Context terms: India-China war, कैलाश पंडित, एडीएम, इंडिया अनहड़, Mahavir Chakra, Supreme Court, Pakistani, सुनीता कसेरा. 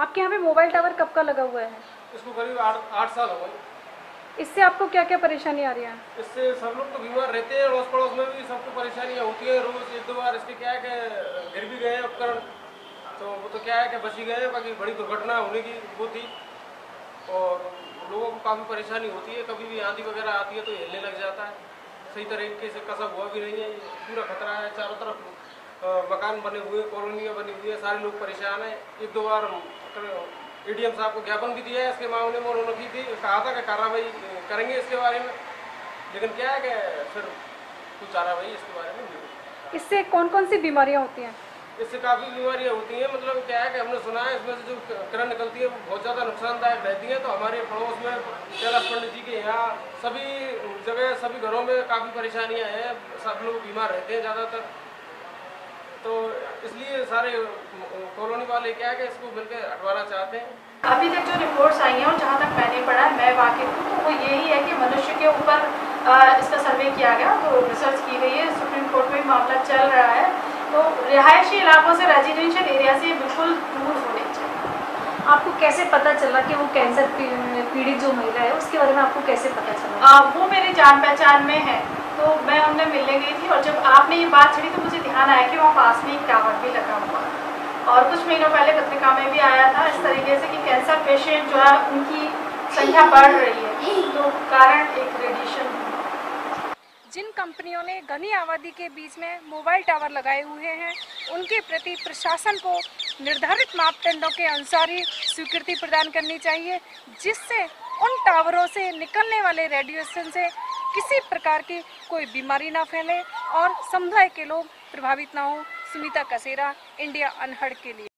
आपके यहाँ पे मोबाइल टावर कब का लगा हुआ है? इसको करीब 8 साल हो गए। इससे आपको क्या क्या परेशानी आ रही है? इससे सब लोग तो बीमार रहते हैं, अड़ोस पड़ोस में भी सबको परेशानियाँ होती है रोज एक दो बार। इसके क्या है कि गिर भी गए उपकरण, तो वो तो क्या है कि बच ही गए, बाकी बड़ी दुर्घटना होने की वो थी। और लोगों को काफ़ी परेशानी होती है, कभी भी आंधी वगैरह आती है तो हिलने लग जाता है, सही तरीके से कसा हुआ भी नहीं है, पूरा खतरा है। चारों तरफ मकान बने हुए, कॉलोनियाँ बनी हुई है, सारे लोग परेशान हैं। एक दो बार एडीएम साहब को ज्ञापन भी दिया है इसके मामले में, उन्होंने भी कहा था कि कार्रवाई करेंगे इसके बारे में, लेकिन क्या है कि फिर कुछ कार्रवाई इसके बारे में नहीं। इससे कौन कौन सी बीमारियाँ होती हैं? इससे काफ़ी बीमारियाँ होती हैं, मतलब क्या है कि हमने सुना है इसमें से जो किरण निकलती है वो बहुत ज़्यादा नुकसानदायक रहती है। तो हमारे पड़ोस में कैलाश पंडित जी के यहाँ सभी जगह सभी घरों में काफ़ी परेशानियाँ हैं, सब लोग बीमार रहते हैं ज़्यादातर। तो इसलिए सारे कॉलोनी वाले क्या है कि इसको मिलकर हटवाना चाहते हैं। अभी तक जो रिपोर्ट्स आई हैं और जहाँ तक मैंने पढ़ा, मैं वाकिफ हूँ, तो वो यही है कि मनुष्य के ऊपर इसका सर्वे किया गया, तो रिसर्च की गई है, सुप्रीम कोर्ट में मामला चल रहा है। तो रिहायशी इलाकों से रेजिडेंशियल एरिया से बिल्कुल दूर होने चाहिए। आपको कैसे पता चला कि वो कैंसर पीड़ित जो महिला है, उसके बारे में आपको कैसे पता चला? वो मेरे जान पहचान में है, तो मैं उनसे मिलने गई थी, और जब आपने ये बात छड़ी तो मुझे ध्यान आया कि वहाँ पास में एक टावर भी लगा हुआ, और कुछ महीनों पहले पत्रिका में भी आया था इस तरीके से कि कैंसर पेशेंट जो है उनकी संख्या बढ़ रही है, तो कारण एक रेडिएशन। जिन कंपनियों ने घनी आबादी के बीच में मोबाइल टावर लगाए हुए हैं, उनके प्रति प्रशासन को निर्धारित मापदंडों के अनुसार ही स्वीकृति प्रदान करनी चाहिए, जिससे उन टावरों से निकलने वाले रेडिएशन से किसी प्रकार की कोई बीमारी ना फैले और समुदाय के लोग प्रभावित ना हो। सुनीता कसेरा, इंडिया अनहड़ के लिए।